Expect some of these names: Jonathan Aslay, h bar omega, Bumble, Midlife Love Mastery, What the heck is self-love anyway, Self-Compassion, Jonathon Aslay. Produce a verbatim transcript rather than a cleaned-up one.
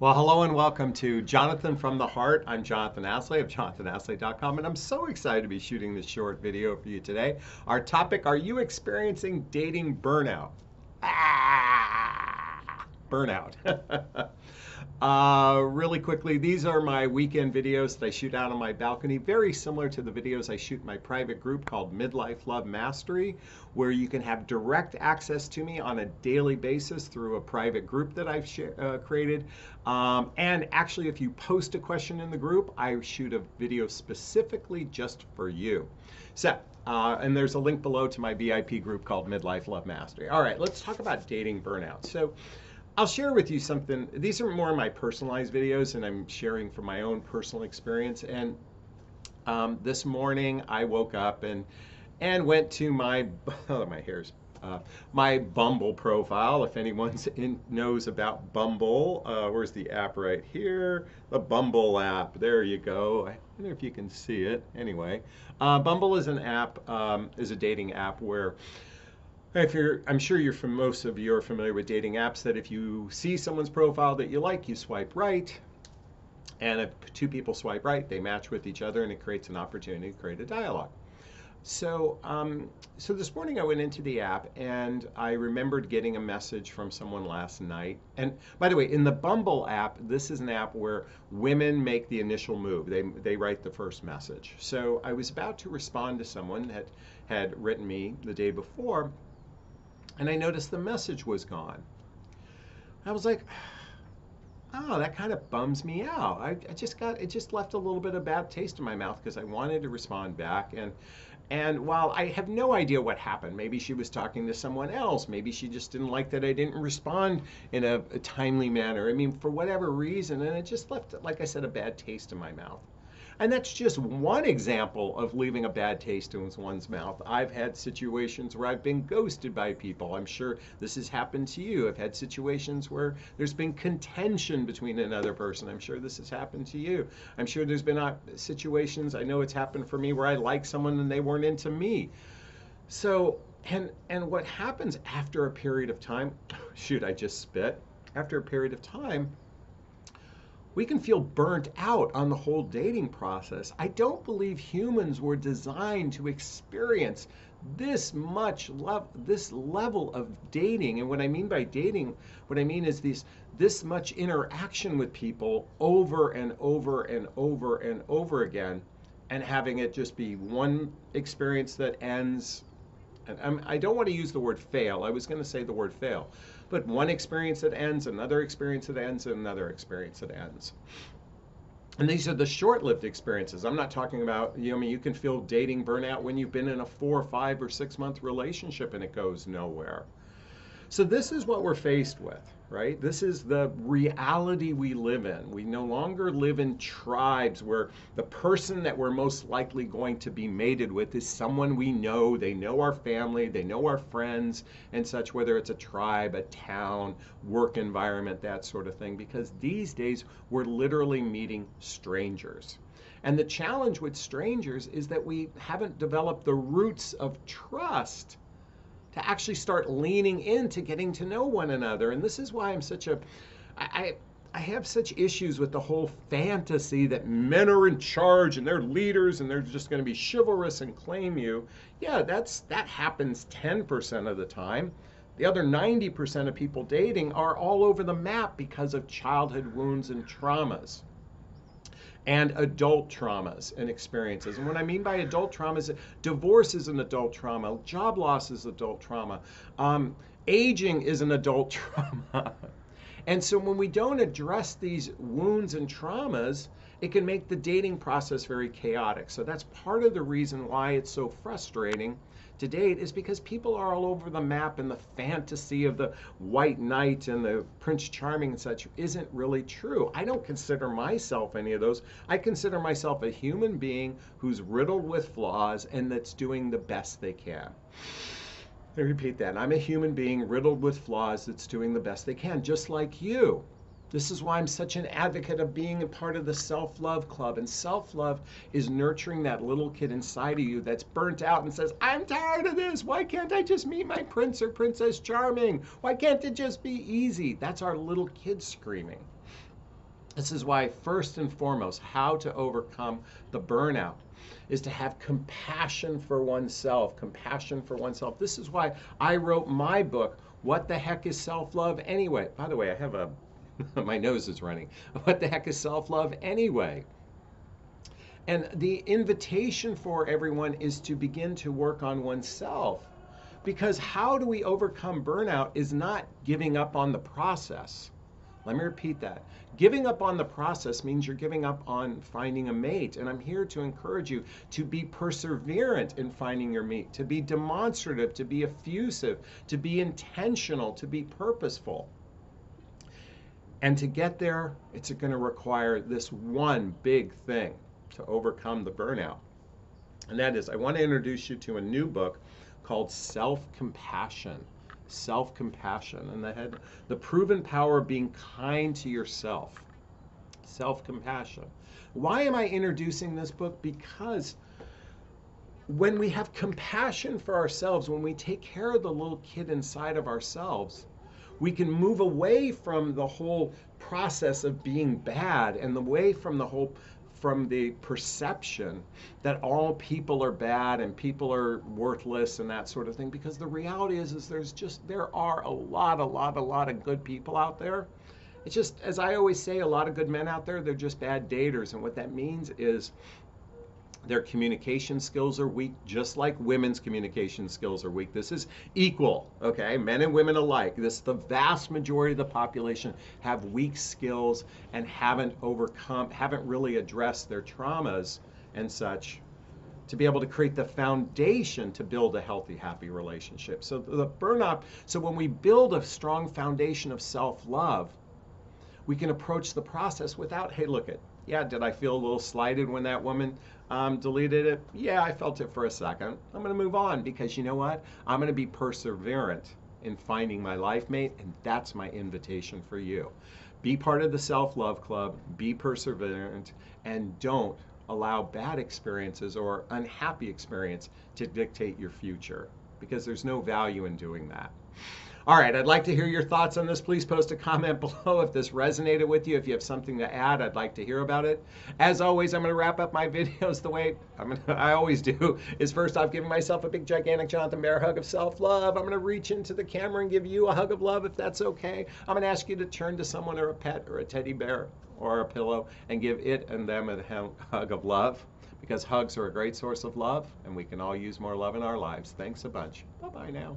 Well, hello and welcome to Jonathan from the Heart. I'm Jonathon Aslay of jonathan aslay dot com, and I'm so excited to be shooting this short video for you today. Our topic, are you experiencing dating burnout? Ah, burnout. Uh, really quickly, these are my weekend videos that I shoot out on my balcony, very similar to the videos I shoot in my private group called Midlife Love Mastery, where you can have direct access to me on a daily basis through a private group that I've uh, created. Um, and actually, if you post a question in the group, I shoot a video specifically just for you. So, uh, and there's a link below to my V I P group called Midlife Love Mastery. All right, let's talk about dating burnout. So, I'll share with you something. These are more of my personalized videos, and I'm sharing from my own personal experience. And um, this morning I woke up and and went to my oh, my hairs uh, my Bumble profile. If anyone's in knows about Bumble, uh, where's the app right here? The Bumble app. There you go. I don't know if you can see it. Anyway, uh, Bumble is an app, um, is a dating app where. If you're, I'm sure you're from, most of you are familiar with dating apps, that if you see someone's profile that you like, you swipe right. And if two people swipe right, they match with each other, and it creates an opportunity to create a dialogue. So, um, so this morning I went into the app, and I remembered getting a message from someone last night. And by the way, in the Bumble app, this is an app where women make the initial move. They, they write the first message. So I was about to respond to someone that had written me the day before, and I noticed the message was gone. I was like, oh, that kind of bums me out. I, I just got, it just left a little bit of bad taste in my mouth because I wanted to respond back. And, and while I have no idea what happened, maybe she was talking to someone else. Maybe she just didn't like that I didn't respond in a, a timely manner. I mean, for whatever reason, and it just left, like I said, a bad taste in my mouth. And that's just one example of leaving a bad taste in one's mouth. I've had situations where I've been ghosted by people. I'm sure this has happened to you. I've had situations where there's been contention between another person. I'm sure this has happened to you. I'm sure there's been situations, I know it's happened for me, where I like someone and they weren't into me. So, and, and what happens after a period of time, shoot, I just spit. After a period of time, we can feel burnt out on the whole dating process. I don't believe humans were designed to experience this much love, this level of dating. And what I mean by dating, what I mean is these, this much interaction with people over and over and over and over again, and having it just be one experience that ends. And I'm, I don't want to use the word fail. I was going to say the word fail. But one experience that ends, another experience that ends, and another experience that ends. And these are the short-lived experiences. I'm not talking about, you know, I mean, you can feel dating burnout when you've been in a four, five, or six-month relationship and it goes nowhere. So this is what we're faced with, right? This is the reality we live in. We no longer live in tribes where the person that we're most likely going to be mated with is someone we know. They know our family, they know our friends and such, whether it's a tribe, a town, work environment, that sort of thing, because these days we're literally meeting strangers. And the challenge with strangers is that we haven't developed the roots of trust to actually start leaning into getting to know one another. And this is why I'm such a, I, I have such issues with the whole fantasy that men are in charge and they're leaders and they're just gonna be chivalrous and claim you. Yeah, that's, that happens ten percent of the time. The other ninety percent of people dating are all over the map because of childhood wounds and traumas, and adult traumas and experiences. And what I mean by adult trauma is divorce is an adult trauma, job loss is adult trauma, um, aging is an adult trauma. And so when we don't address these wounds and traumas, it can make the dating process very chaotic. So that's part of the reason why it's so frustrating to date, is because people are all over the map, and the fantasy of the white knight and the Prince Charming and such isn't really true. I don't consider myself any of those. I consider myself a human being who's riddled with flaws and that's doing the best they can. Let me repeat that. I'm a human being riddled with flaws that's doing the best they can, just like you. This is why I'm such an advocate of being a part of the self-love club. And self-love is nurturing that little kid inside of you that's burnt out and says, I'm tired of this. Why can't I just meet my Prince or Princess Charming? Why can't it just be easy? That's our little kid screaming. This is why, first and foremost, how to overcome the burnout is to have compassion for oneself, compassion for oneself. This is why I wrote my book, What the Heck is Self-Love Anyway? By the way, I have a, my nose is running. What the heck is self-love anyway? And the invitation for everyone is to begin to work on oneself, because how do we overcome burnout is not giving up on the process. Let me repeat that. Giving up on the process means you're giving up on finding a mate. And I'm here to encourage you to be perseverant in finding your mate, to be demonstrative, to be effusive, to be intentional, to be purposeful. And to get there, it's going to require this one big thing to overcome the burnout. And that is, I want to introduce you to a new book called Self-Compassion. Self-compassion, and the head, the proven power of being kind to yourself. Self-compassion. Why am I introducing this book? Because when we have compassion for ourselves, when we take care of the little kid inside of ourselves, we can move away from the whole process of being bad and away from the whole from the perception that all people are bad and people are worthless and that sort of thing, because the reality is is there's just there are a lot a lot a lot of good people out there. It's just, as I always say, a lot of good men out there, they're just bad daters. And what that means is their communication skills are weak, just like women's communication skills are weak. This is equal, okay? Men and women alike. This, the vast majority of the population have weak skills and haven't overcome, haven't really addressed their traumas and such to be able to create the foundation to build a healthy, happy relationship. So the burnout, so when we build a strong foundation of self-love, we can approach the process without, hey, look it, yeah, did I feel a little slighted when that woman um, deleted it? Yeah, I felt it for a second. I'm going to move on, because you know what? I'm going to be perseverant in finding my life mate, and that's my invitation for you. Be part of the Self-Love Club, be perseverant, and don't allow bad experiences or unhappy experience to dictate your future, because there's no value in doing that. All right, I'd like to hear your thoughts on this. Please post a comment below if this resonated with you. If you have something to add, I'd like to hear about it. As always, I'm going to wrap up my videos the way I'm gonna, I always do, is first off giving myself a big, gigantic Jonathan Bear hug of self-love. I'm going to reach into the camera and give you a hug of love, if that's okay. I'm going to ask you to turn to someone, or a pet or a teddy bear or a pillow, and give it and them a hug of love, because hugs are a great source of love, and we can all use more love in our lives. Thanks a bunch. Bye-bye now.